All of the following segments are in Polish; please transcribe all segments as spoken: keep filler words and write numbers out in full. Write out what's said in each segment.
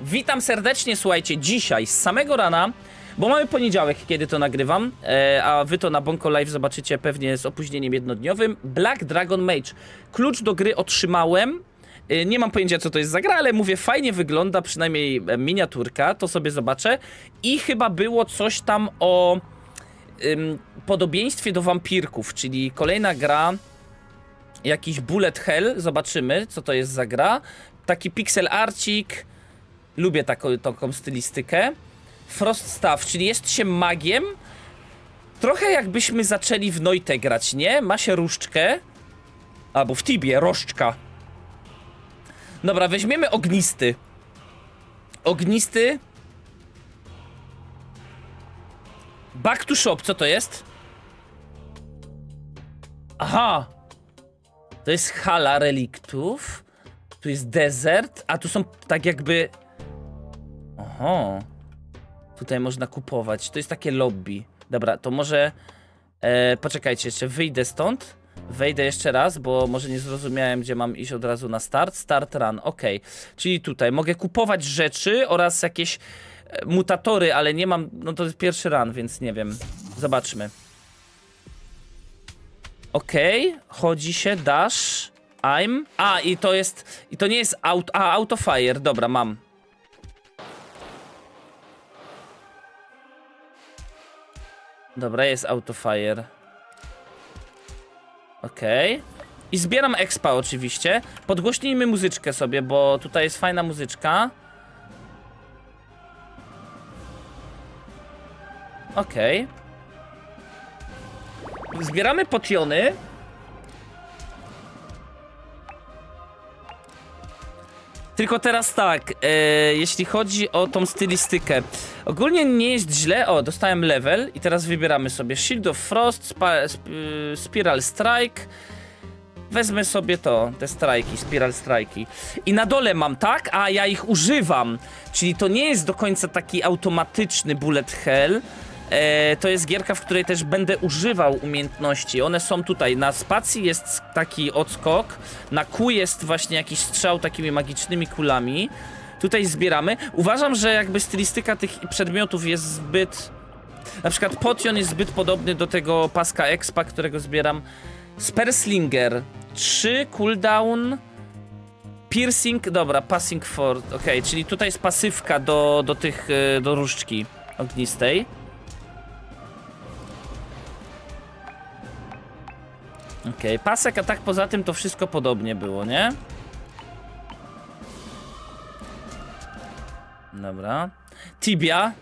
Witam serdecznie, słuchajcie, dzisiaj z samego rana, bo mamy poniedziałek, kiedy to nagrywam, a wy to na Bonko Live zobaczycie pewnie z opóźnieniem jednodniowym. Black Dragon Mage. Klucz do gry otrzymałem. Nie mam pojęcia, co to jest za gra, ale mówię, fajnie wygląda, przynajmniej miniaturka, to sobie zobaczę. I chyba było coś tam o ym, podobieństwie do wampirków, czyli kolejna gra, jakiś Bullet Hell, zobaczymy, co to jest za gra. Taki pixel arcik, lubię taką, taką stylistykę. Frost Staff, czyli jest się magiem. Trochę jakbyśmy zaczęli w Noite grać, nie? Ma się różdżkę, albo w Tibie, rożdżka. Dobra, weźmiemy ognisty. Ognisty. Back to shop, co to jest? Aha. To jest hala reliktów. Tu jest desert, a tu są tak jakby... Oho. Tutaj można kupować, to jest takie lobby. Dobra, to może... E, poczekajcie, jeszcze wyjdę stąd. Wejdę jeszcze raz, bo może nie zrozumiałem, gdzie mam iść od razu na start. Start run, ok. Czyli tutaj mogę kupować rzeczy oraz jakieś mutatory, ale nie mam... No to jest pierwszy run, więc nie wiem. Zobaczmy. Ok, chodzi się, dash, aim. A, i to jest... I to nie jest auto... A, autofire, dobra, mam. Dobra, jest autofire. Okej. Okay. I zbieram expa oczywiście. Podgłośnijmy muzyczkę sobie, bo tutaj jest fajna muzyczka. Okej. Okay. Zbieramy potiony. Tylko teraz tak, e, jeśli chodzi o tą stylistykę. Ogólnie nie jest źle. O, dostałem level i teraz wybieramy sobie Shield of Frost, spa, sp, Spiral Strike. Wezmę sobie to, te strajki, Spiral Strike'i. I na dole mam, tak? A ja ich używam. Czyli to nie jest do końca taki automatyczny Bullet Hell. E, to jest gierka, w której też będę używał umiejętności. One są tutaj. Na spacji jest taki odskok. Na Q jest właśnie jakiś strzał takimi magicznymi kulami. Tutaj zbieramy. Uważam, że jakby stylistyka tych przedmiotów jest zbyt... Na przykład potion jest zbyt podobny do tego paska expa, którego zbieram. Sperslinger. trzy cooldown. Piercing. Dobra, passing forward. Okej, okay, czyli tutaj jest pasywka do, do tych... do różdżki ognistej. Okej, okay, pasek, a tak poza tym to wszystko podobnie było, nie? Dobra. Tibia.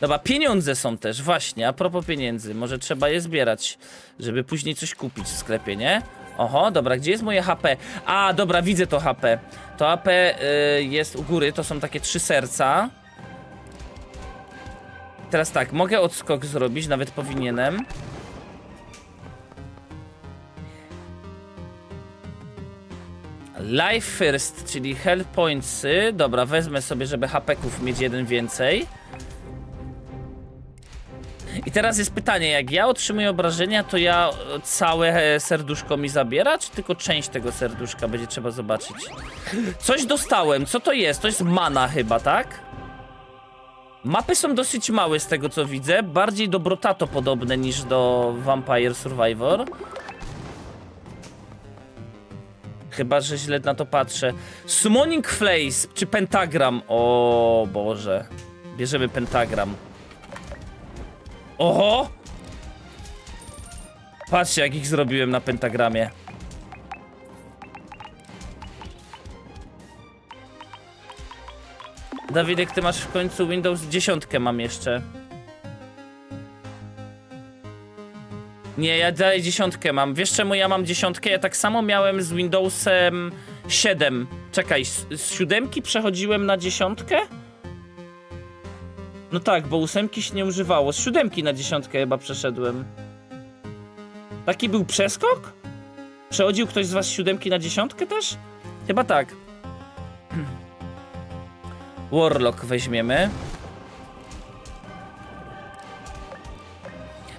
Dobra, pieniądze są też, właśnie, a propos pieniędzy. Może trzeba je zbierać, żeby później coś kupić w sklepie, nie? Oho, dobra, gdzie jest moje H P? A, dobra, widzę to H P. To H P y, jest u góry, to są takie trzy serca. Teraz tak, mogę odskok zrobić, nawet powinienem. Life first, czyli health pointsy. Dobra, wezmę sobie, żeby hapeków mieć jeden więcej. I teraz jest pytanie, jak ja otrzymuję obrażenia, to ja całe serduszko mi zabiera, czy tylko część tego serduszka? Będzie trzeba zobaczyć. Coś dostałem, co to jest? To jest mana chyba, tak? Mapy są dosyć małe z tego, co widzę. Bardziej do Brotato podobne niż do Vampire Survivor. Chyba, że źle na to patrzę. Summoning Flames czy Pentagram? O Boże. Bierzemy Pentagram. Oho! Patrzcie, jak ich zrobiłem na Pentagramie. Dawidek, ty masz w końcu Windows dziesięć, mam jeszcze. Nie, ja dalej dziesiątkę mam. Wiesz czemu ja mam dziesiątkę? Ja tak samo miałem z Windowsem siedem. Czekaj, z siódemki przechodziłem na dziesiątkę? No tak, bo ósemki się nie używało. Z siódemki na dziesiątkę chyba przeszedłem. Taki był przeskok? Przechodził ktoś z was z siódemki na dziesiątkę też? Chyba tak. Warlock weźmiemy.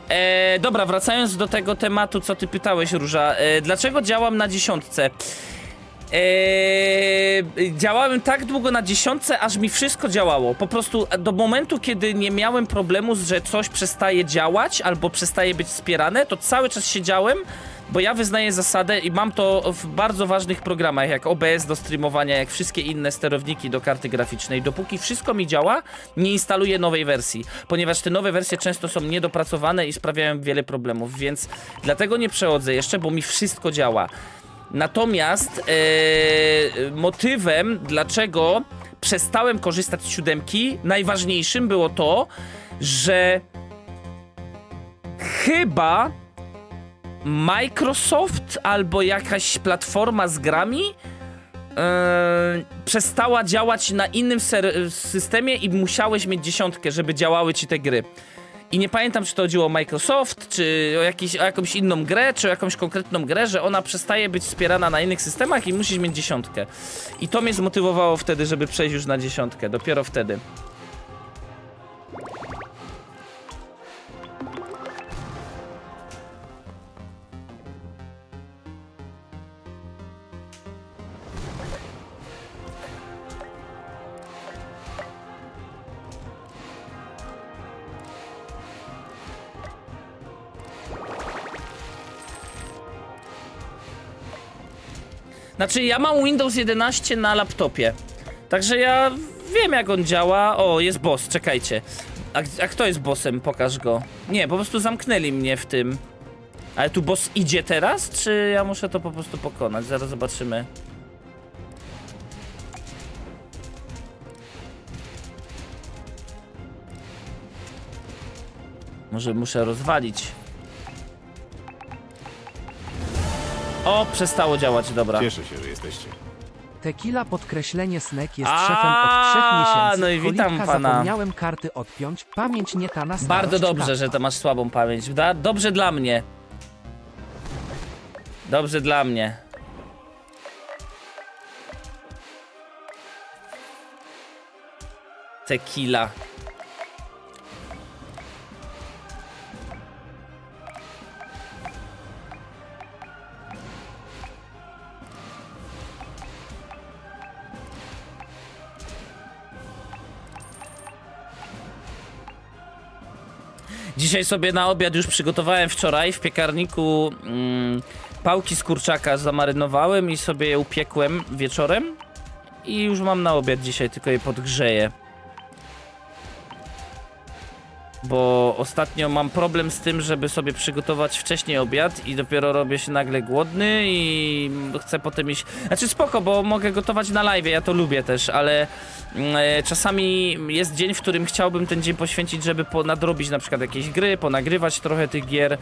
E, dobra, wracając do tego tematu, co ty pytałeś, Róża. E, dlaczego działam na dziesiątce? Eee, działałem tak długo na dziesiątce, aż mi wszystko działało. Po prostu do momentu, kiedy nie miałem problemu, że coś przestaje działać albo przestaje być wspierane, to cały czas siedziałem, bo ja wyznaję zasadę i mam to w bardzo ważnych programach, jak O B S do streamowania, jak wszystkie inne sterowniki do karty graficznej. Dopóki wszystko mi działa, nie instaluję nowej wersji, ponieważ te nowe wersje często są niedopracowane i sprawiają wiele problemów, więc dlatego nie przechodzę jeszcze, bo mi wszystko działa. Natomiast e, motywem, dlaczego przestałem korzystać z siódemki, najważniejszym było to, że chyba Microsoft albo jakaś platforma z grami e, przestała działać na innym systemie i musiałeś mieć dziesiątkę, żeby działały ci te gry. I nie pamiętam, czy to chodziło o Microsoft, czy o, jakiś, o jakąś inną grę, czy o jakąś konkretną grę, że ona przestaje być wspierana na innych systemach i musisz mieć dziesiątkę. I to mnie zmotywowało wtedy, żeby przejść już na dziesiątkę, dopiero wtedy. Znaczy, ja mam Windows jedenaście na laptopie, także ja wiem, jak on działa. O, jest boss, czekajcie. A, a kto jest bossem? Pokaż go. Nie, po prostu zamknęli mnie w tym. Ale tu boss idzie teraz, czy ja muszę to po prostu pokonać? Zaraz zobaczymy. Może muszę rozwalić. O, przestało działać, dobra. Cieszę się, że jesteście. Tequila podkreślenie Snek jest Aaaa, szefem od trzech miesięcy. No i witam Kolibka, pana. Zapomniałem karty odpiąć, pamięć nie ta na starość. Bardzo dobrze, karta. Że to masz słabą pamięć, da? Dobrze dla mnie. Dobrze dla mnie. Tequila. Dzisiaj sobie na obiad już przygotowałem wczoraj w piekarniku mm, pałki z kurczaka zamarynowałem i sobie je upiekłem wieczorem i już mam na obiad dzisiaj, tylko je podgrzeję. Bo ostatnio mam problem z tym, żeby sobie przygotować wcześniej obiad i dopiero robię się nagle głodny i chcę potem iść... Znaczy spoko, bo mogę gotować na live, ja to lubię też, ale e, czasami jest dzień, w którym chciałbym ten dzień poświęcić, żeby nadrobić na przykład jakieś gry, ponagrywać trochę tych gier,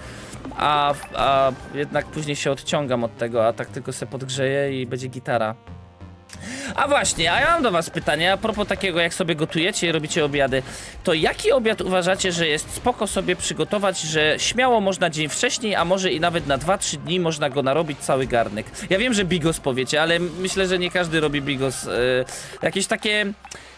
a, a jednak później się odciągam od tego, a tak tylko se podgrzeję i będzie gitara. A właśnie, a ja mam do was pytanie, a propos takiego, jak sobie gotujecie i robicie obiady, to jaki obiad uważacie, że jest spoko sobie przygotować, że śmiało można dzień wcześniej, a może i nawet na dwa trzy dni można go narobić cały garnek? Ja wiem, że bigos powiecie, ale myślę, że nie każdy robi bigos. Yy, jakieś takie,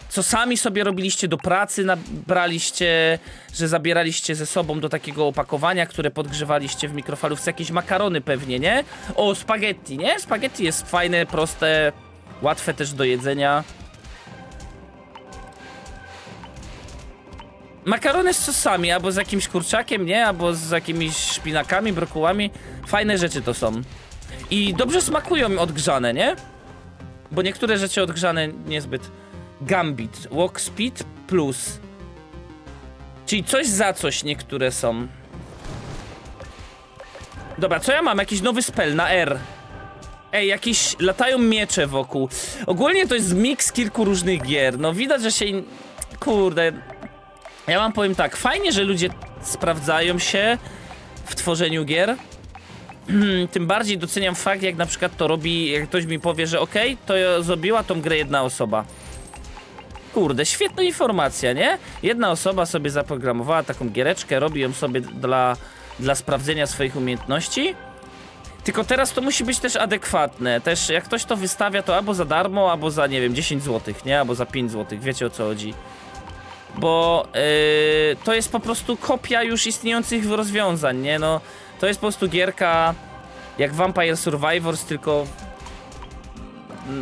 co sami sobie robiliście do pracy, nabraliście, że zabieraliście ze sobą do takiego opakowania, które podgrzewaliście w mikrofalówce, jakieś makarony pewnie, nie? O, spaghetti, nie? Spaghetti jest fajne, proste... Łatwe też do jedzenia. Makarony z sosami, albo z jakimś kurczakiem, nie? Albo z jakimiś szpinakami, brokułami. Fajne rzeczy to są. I dobrze smakują odgrzane, nie? Bo niektóre rzeczy odgrzane niezbyt. Gambit, walk speed plus. Czyli coś za coś niektóre są. Dobra, co ja mam? Jakiś nowy spell na R. Ej, jakieś latają miecze wokół. Ogólnie to jest miks kilku różnych gier. No widać, że się... In... Kurde... Ja wam powiem tak, fajnie, że ludzie sprawdzają się w tworzeniu gier. Tym bardziej doceniam fakt, jak na przykład to robi... Jak ktoś mi powie, że okej, to zrobiła tą grę jedna osoba. Kurde, świetna informacja, nie? Jedna osoba sobie zaprogramowała taką giereczkę, robi ją sobie dla, dla sprawdzenia swoich umiejętności. Tylko teraz to musi być też adekwatne, też jak ktoś to wystawia, to albo za darmo, albo za, nie wiem, dziesięć złotych, nie? Albo za pięć złotych, wiecie, o co chodzi. Bo yy, to jest po prostu kopia już istniejących rozwiązań, nie? No, to jest po prostu gierka jak Vampire Survivors, tylko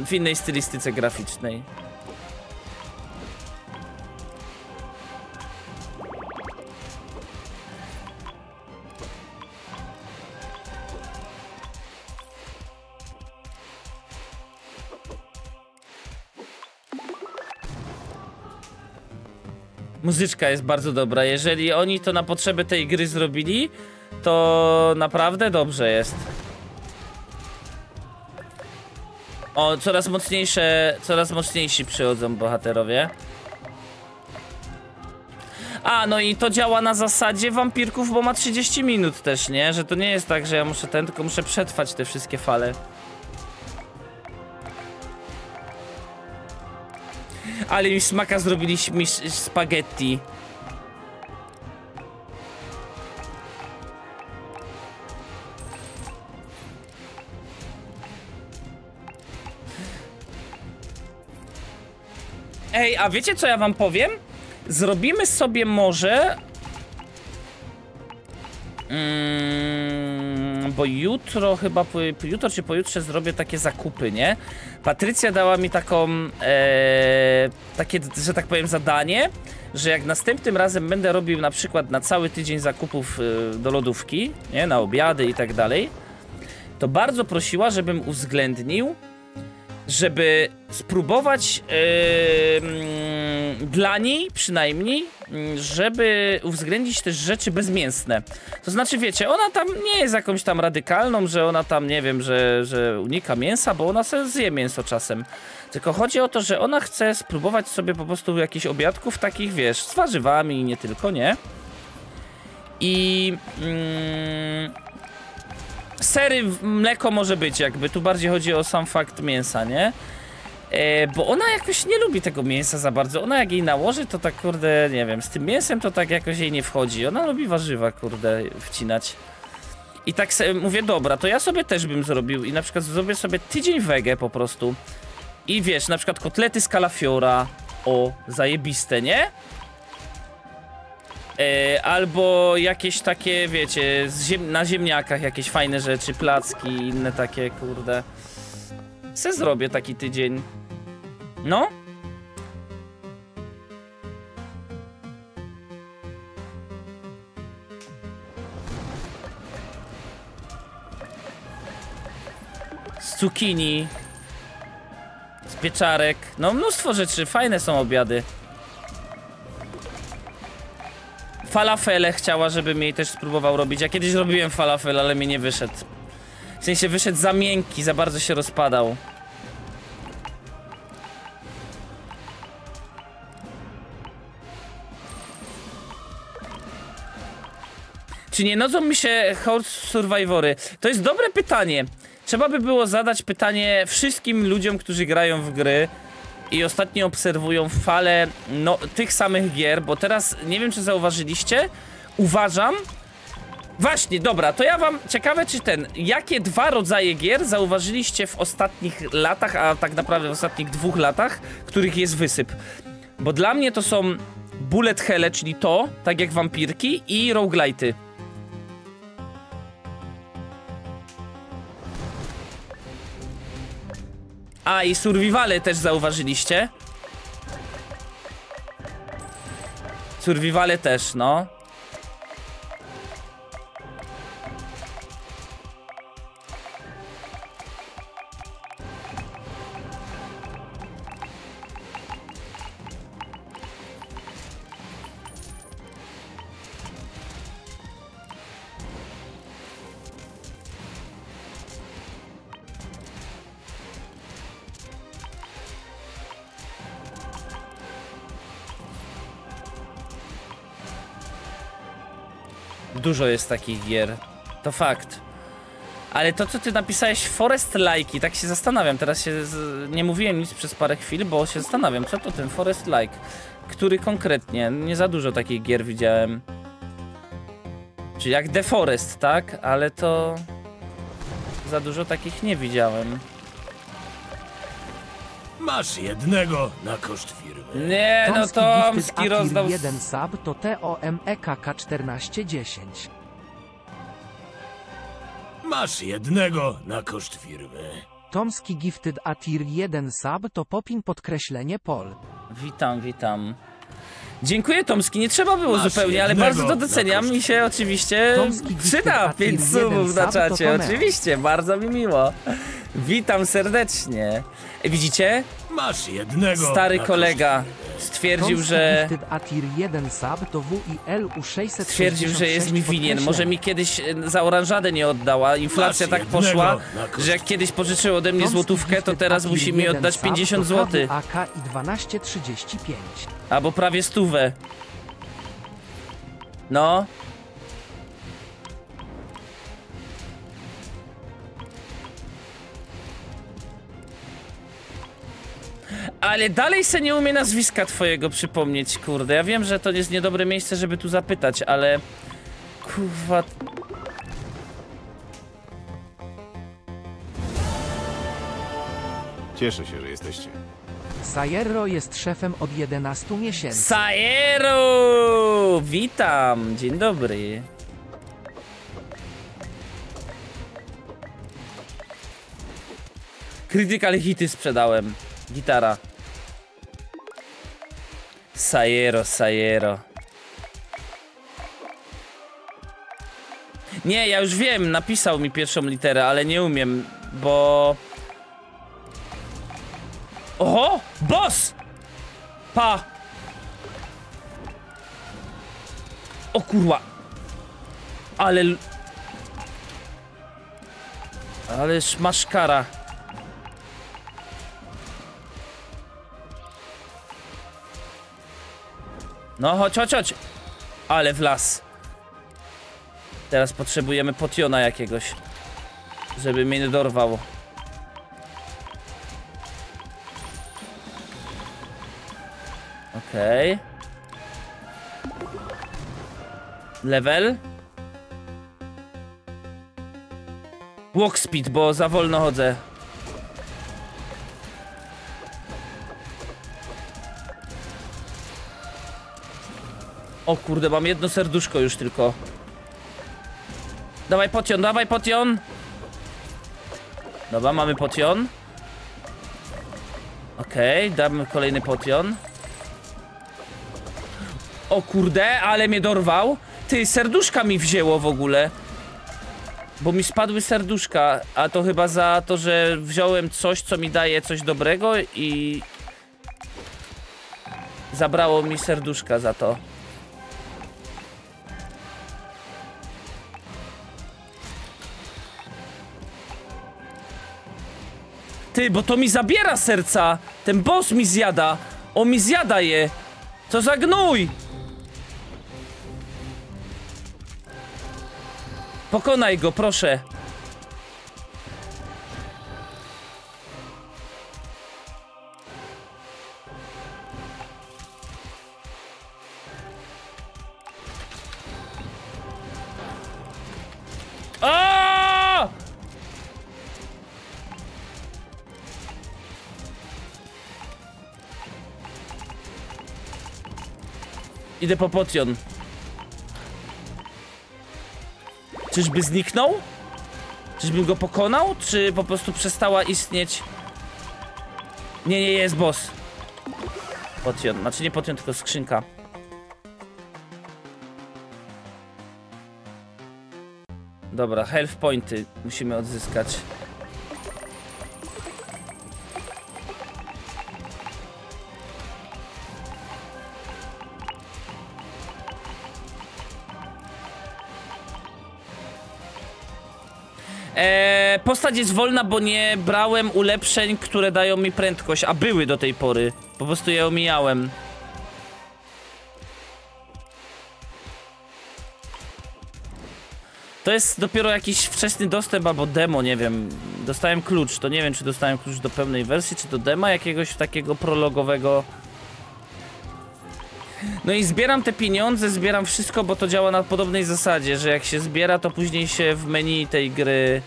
w innej stylistyce graficznej. Muzyczka jest bardzo dobra. Jeżeli oni to na potrzeby tej gry zrobili, to naprawdę dobrze jest. O, coraz mocniejsze, coraz mocniejsi przychodzą bohaterowie. A, no i to działa na zasadzie wampirków, bo ma trzydzieści minut też, nie? Że to nie jest tak, że ja muszę ten, tylko muszę przetrwać te wszystkie fale. Ale mi smaka zrobiliśmy spaghetti. Ej, a wiecie co ja wam powiem? Zrobimy sobie może... Mm, bo jutro chyba, jutro czy pojutrze zrobię takie zakupy, nie? Patrycja dała mi taką, e, takie, że tak powiem, zadanie, że jak następnym razem będę robił na przykład na cały tydzień zakupów e, do lodówki, nie? Na obiady i tak dalej, to bardzo prosiła, żebym uwzględnił, żeby spróbować yy, dla niej przynajmniej, żeby uwzględnić też rzeczy bezmięsne. To znaczy, wiecie, ona tam nie jest jakąś tam radykalną, że ona tam, nie wiem, że, że unika mięsa, bo ona sobie zje mięso czasem. Tylko chodzi o to, że ona chce spróbować sobie po prostu jakichś obiadków takich, wiesz, z warzywami i nie tylko, nie? I... Yy, sery, mleko może być jakby, tu bardziej chodzi o sam fakt mięsa, nie? E, bo ona jakoś nie lubi tego mięsa za bardzo, ona jak jej nałoży, to tak kurde, nie wiem, z tym mięsem to tak jakoś jej nie wchodzi, ona lubi warzywa, kurde, wcinać. I tak sobie mówię, dobra, to ja sobie też bym zrobił i na przykład zrobię sobie tydzień wege po prostu. I wiesz, na przykład kotlety z kalafiora, o, zajebiste, nie? Albo jakieś takie, wiecie, z ziem na ziemniakach jakieś fajne rzeczy, placki i inne takie, kurde. Se zrobię taki tydzień. No. Z cukinii. Z pieczarek. No mnóstwo rzeczy, fajne są obiady. Falafele chciała, żebym jej też spróbował robić. Ja kiedyś robiłem falafel, ale mi nie wyszedł. W sensie wyszedł za miękki, za bardzo się rozpadał. Czy nie nudzą mi się Forest Survivory? To jest dobre pytanie. Trzeba by było zadać pytanie wszystkim ludziom, którzy grają w gry i ostatnio obserwują falę no, tych samych gier, bo teraz nie wiem, czy zauważyliście, uważam właśnie, dobra, to ja wam ciekawe, czy ten, jakie dwa rodzaje gier zauważyliście w ostatnich latach, a tak naprawdę w ostatnich dwóch latach, których jest wysyp, bo dla mnie to są Bullet Hell, czyli to, tak jak wampirki, i roguelite'y. A, i survivale też zauważyliście? Survivale też, no. Dużo jest takich gier, to fakt. Ale to, co ty napisałeś, Forest Like, tak się zastanawiam, teraz się z... nie mówiłem nic przez parę chwil, bo się zastanawiam, co to ten Forest Like, który konkretnie, nie za dużo takich gier widziałem. Czyli jak The Forest, tak? Ale to za dużo takich nie widziałem. Masz jednego na koszt firmy. Nie, no Tomski, Tomski rozdał jeden sub to T O M E K K czternaście dziesięć. Masz jednego na koszt firmy. Tomski Gifted a tier jeden sub to popin podkreślenie pol. Witam, witam. Dziękuję Tomski, nie trzeba było Masz zupełnie, ale bardzo to doceniam. Mi się oczywiście Tomski przyda pięć subów na czacie. Oczywiście, bardzo mi miło. Witam serdecznie. Widzicie? Masz jednego. Stary kolega stwierdził, że stwierdził, że jest mi winien. Może mi kiedyś za oranżadę nie oddała. Inflacja tak poszła, że jak kiedyś pożyczył ode mnie złotówkę, to teraz musi mi oddać pięćdziesiąt złotych. Albo prawie stówę. No. Ale dalej se nie umie nazwiska twojego przypomnieć, kurde. Ja wiem, że to jest niedobre miejsce, żeby tu zapytać, ale... Kurwa... Cieszę się, że jesteście. Sajerro jest szefem od jedenastu miesięcy. Sajerro! Witam! Dzień dobry. Critical hity sprzedałem. Gitara. Sajero, sajero. Nie, ja już wiem, napisał mi pierwszą literę, ale nie umiem, bo... Oho! Boss! Pa! O kurwa! Ale... Ależ masz kara. No chodź, chodź, chodź. Ale w las. Teraz potrzebujemy potiona jakiegoś, żeby mnie nie dorwało. Okej, okay. Level walk speed, bo za wolno chodzę. O kurde, mam jedno serduszko już tylko. Dawaj potion, dawaj potion. Dobra, mamy potion. Okej, okay, damy kolejny potion. O kurde, ale mnie dorwał. Ty, serduszka mi wzięło w ogóle. Bo mi spadły serduszka. A to chyba za to, że wziąłem coś, co mi daje coś dobrego i... Zabrało mi serduszka za to. Ty, bo to mi zabiera serca. Ten boss mi zjada. On mi zjada je. Co za gnój. Pokonaj go, proszę. Idę po potion. Czyżby zniknął? Czyżbym go pokonał? Czy po prostu przestała istnieć? Nie, nie, jest boss. Potion, znaczy nie potion, tylko skrzynka. Dobra, health pointy musimy odzyskać. Eee, postać jest wolna, bo nie brałem ulepszeń, które dają mi prędkość, a były do tej pory. Po prostu je omijałem. To jest dopiero jakiś wczesny dostęp albo demo, nie wiem. Dostałem klucz, to nie wiem, czy dostałem klucz do pełnej wersji, czy do dema jakiegoś takiego prologowego. No i zbieram te pieniądze, zbieram wszystko, bo to działa na podobnej zasadzie, że jak się zbiera, to później się w menu tej gry...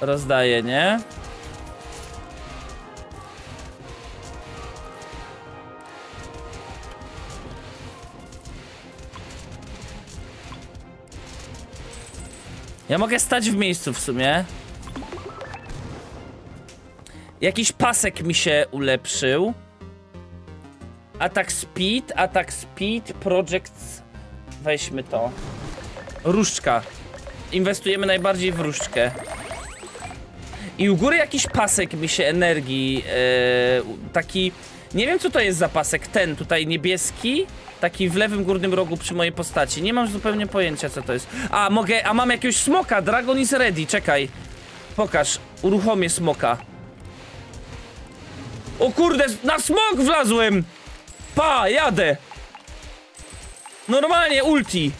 rozdaje, nie? Ja mogę stać w miejscu w sumie. Jakiś pasek mi się ulepszył. Attack speed, attack speed, projects. Weźmy to. Różdżka. Inwestujemy najbardziej w różdżkę. I u góry jakiś pasek mi się energii yy, taki, nie wiem co to jest za pasek, ten tutaj niebieski, taki w lewym górnym rogu przy mojej postaci. Nie mam zupełnie pojęcia co to jest. A mogę, a mam jakiegoś smoka, dragon is ready, czekaj. Pokaż, uruchomię smoka. O kurde, na smok wlazłem! Pa, jadę! Normalnie ulti.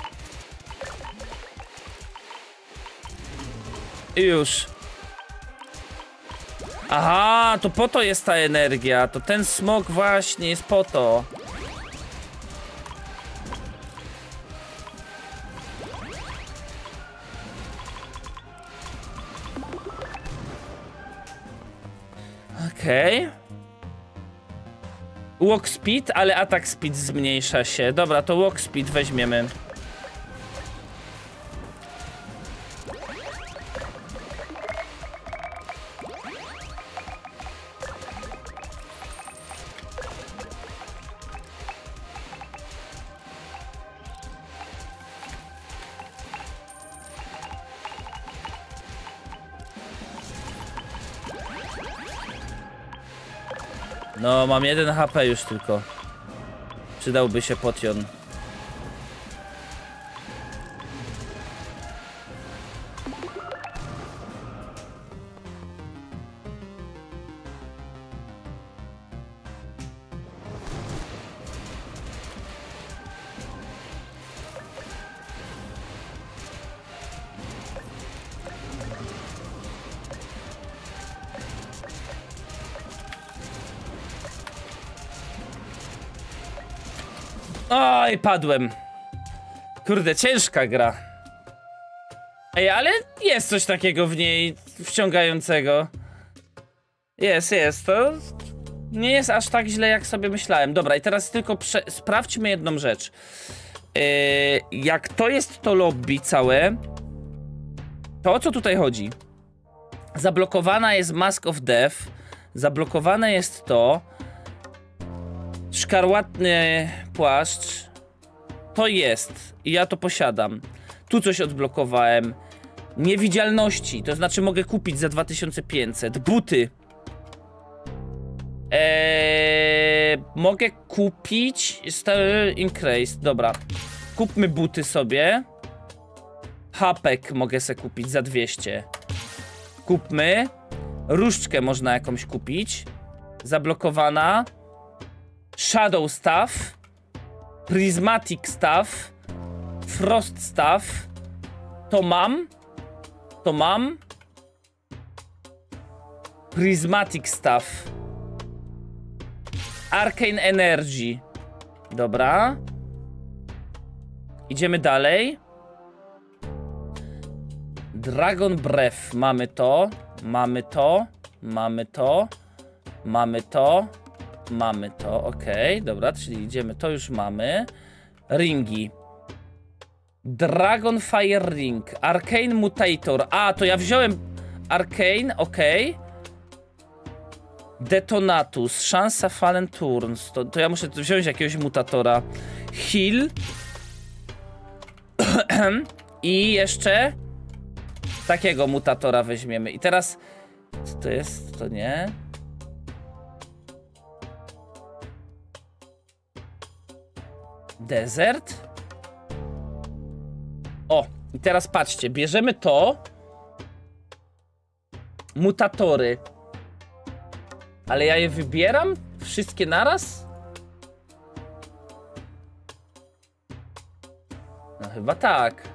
I już. Aha, to po to jest ta energia. To ten smok właśnie jest po to. Okej. Okay. Walk speed, ale attack speed zmniejsza się. Dobra, to walk speed weźmiemy. No, mam jeden H P już tylko. Przydałby się potion. Oj, padłem. Kurde, ciężka gra. Ej, ale jest coś takiego w niej wciągającego. Jest, jest. To nie jest aż tak źle, jak sobie myślałem. Dobra, i teraz tylko sprawdźmy jedną rzecz. Yy, jak to jest to lobby całe, to o co tutaj chodzi? Zablokowana jest Mask of Death. Zablokowane jest to... Szkarłatny płaszcz. To jest. I ja to posiadam. Tu coś odblokowałem. Niewidzialności. To znaczy mogę kupić za dwa tysiące pięćset. Buty. Eee, mogę kupić... Increase. Dobra. Kupmy buty sobie. Hapek mogę se kupić za dwieście. Kupmy. Różdżkę można jakąś kupić. Zablokowana. Shadow Staff, Prismatic Staff, Frost Staff, to mam, to mam, Prismatic Staff, Arcane Energy, dobra, idziemy dalej, Dragon Breath, mamy to, mamy to, mamy to, mamy to, mamy to, okej, okay, dobra, czyli idziemy, to już mamy. Ringi. Dragonfire Ring, Arcane Mutator, a to ja wziąłem Arcane, okej. Okay. Detonatus, Szansa Fallen Turns, to, to ja muszę wziąć jakiegoś mutatora. Heal. I jeszcze takiego mutatora weźmiemy. I teraz, co to jest, to nie... Desert. O, i teraz patrzcie, bierzemy to. Mutatory. Ale ja je wybieram? Wszystkie naraz? No chyba tak.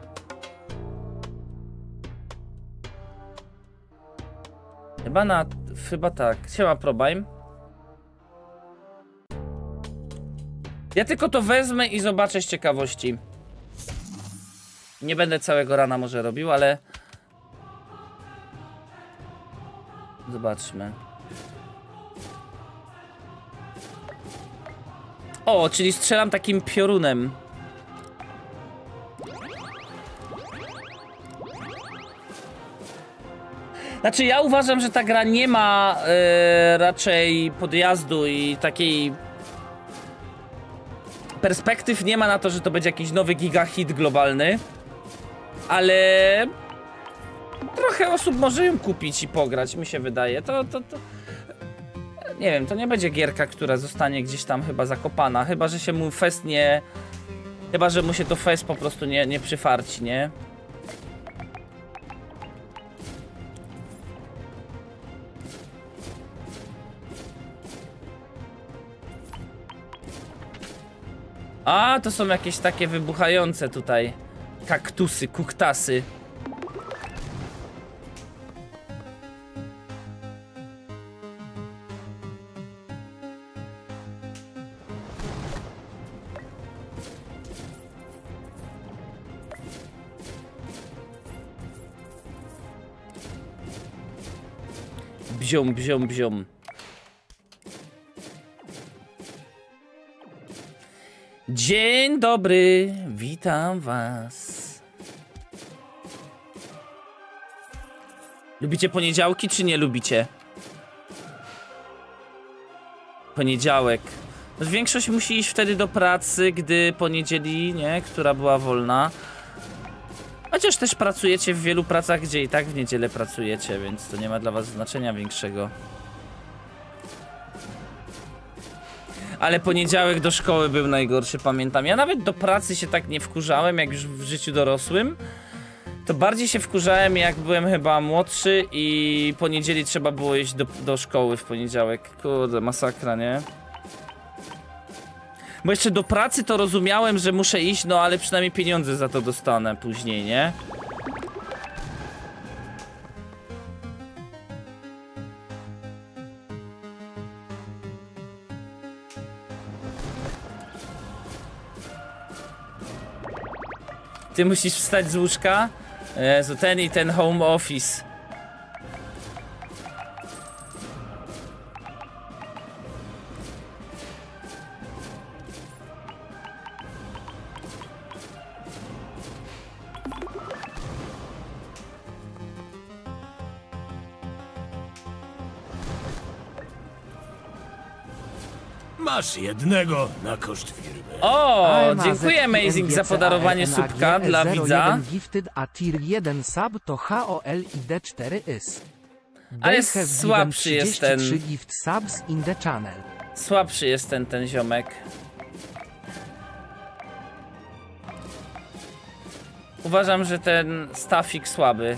Chyba na... Chyba tak. Siema, Probime. Ja tylko to wezmę i zobaczę z ciekawości. Nie będę całego rana może robił, ale... Zobaczmy. O, czyli strzelam takim piorunem. Znaczy ja uważam, że ta gra nie ma yy, raczej podjazdu i takiej perspektyw nie ma na to, że to będzie jakiś nowy gigahit globalny, ale trochę osób może ją kupić i pograć, mi się wydaje. To, to, to... Nie wiem, to nie będzie gierka, która zostanie gdzieś tam chyba zakopana, chyba że się mu fest nie... Chyba że mu się to fest po prostu nie, nie przyfarci, nie? A, to są jakieś takie wybuchające tutaj kaktusy, kuktasy. Bziom, bziom, bziom. Dzień dobry, witam was. Lubicie poniedziałki, czy nie lubicie? Poniedziałek. Większość musi iść wtedy do pracy, gdy poniedzieli, nie? Która była wolna. Chociaż też pracujecie w wielu pracach, gdzie i tak w niedzielę pracujecie, więc to nie ma dla was znaczenia większego. Ale poniedziałek do szkoły był najgorszy, pamiętam. Ja nawet do pracy się tak nie wkurzałem, jak już w życiu dorosłym. To bardziej się wkurzałem, jak byłem chyba młodszy i poniedzieli trzeba było iść do, do szkoły w poniedziałek. Kurde, masakra, nie? Bo jeszcze do pracy to rozumiałem, że muszę iść, no ale przynajmniej pieniądze za to dostanę później, nie? Ty musisz wstać z łóżka? Jezu, ten i ten home office. Masz jednego na koszt firmy. O, dziękuję Amazing za podarowanie subka dla widza. A tier jeden sub to H O L I D cztery I S. Ale słabszy jest ten. Gift subs in the channel. Słabszy jest ten ten ziomek. Uważam, że ten stafik słaby.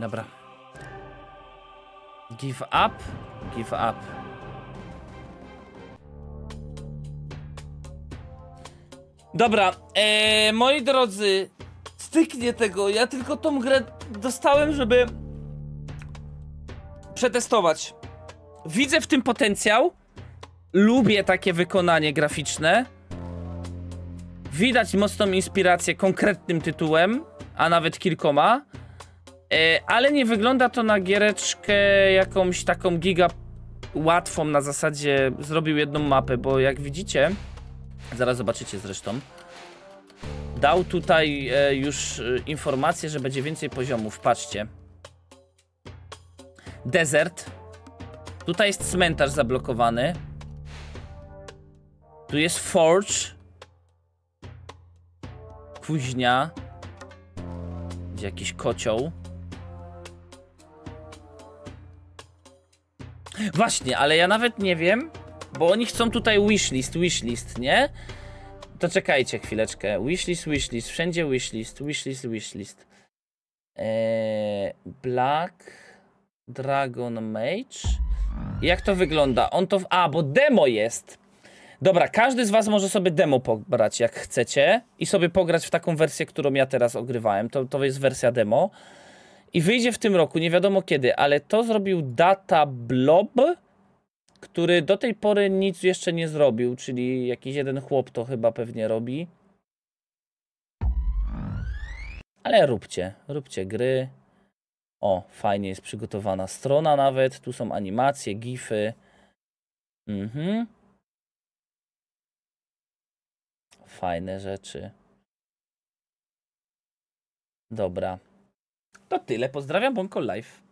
Dobra. Give up, give up. Dobra, ee, moi drodzy, styknie tego. Ja tylko tą grę dostałem, żeby przetestować. Widzę w tym potencjał. Lubię takie wykonanie graficzne. Widać mocną inspirację konkretnym tytułem, a nawet kilkoma. Ale nie wygląda to na giereczkę jakąś taką giga łatwą, na zasadzie zrobił jedną mapę, bo jak widzicie, zaraz zobaczycie zresztą, dał tutaj już informację, że będzie więcej poziomów, patrzcie. Desert. Tutaj jest cmentarz zablokowany. Tu jest forge. Kuźnia. Gdzie jakiś kocioł. Właśnie, ale ja nawet nie wiem, bo oni chcą tutaj wishlist, wishlist, nie? To czekajcie chwileczkę. Wishlist, wishlist, wszędzie wishlist, wishlist, wishlist. Eee, Black Dragon Mage. Jak to wygląda? On to... W... A, bo demo jest. Dobra, każdy z was może sobie demo pobrać, jak chcecie. I sobie pograć w taką wersję, którą ja teraz ogrywałem. To, to jest wersja demo. I wyjdzie w tym roku, nie wiadomo kiedy, ale to zrobił Data Blob, który do tej pory nic jeszcze nie zrobił, czyli jakiś jeden chłop to chyba pewnie robi. ale róbcie, róbcie gry. O, fajnie jest przygotowana strona nawet, tu są animacje, gify. Mhm. Fajne rzeczy. Dobra. To tyle, pozdrawiam Bonko Live.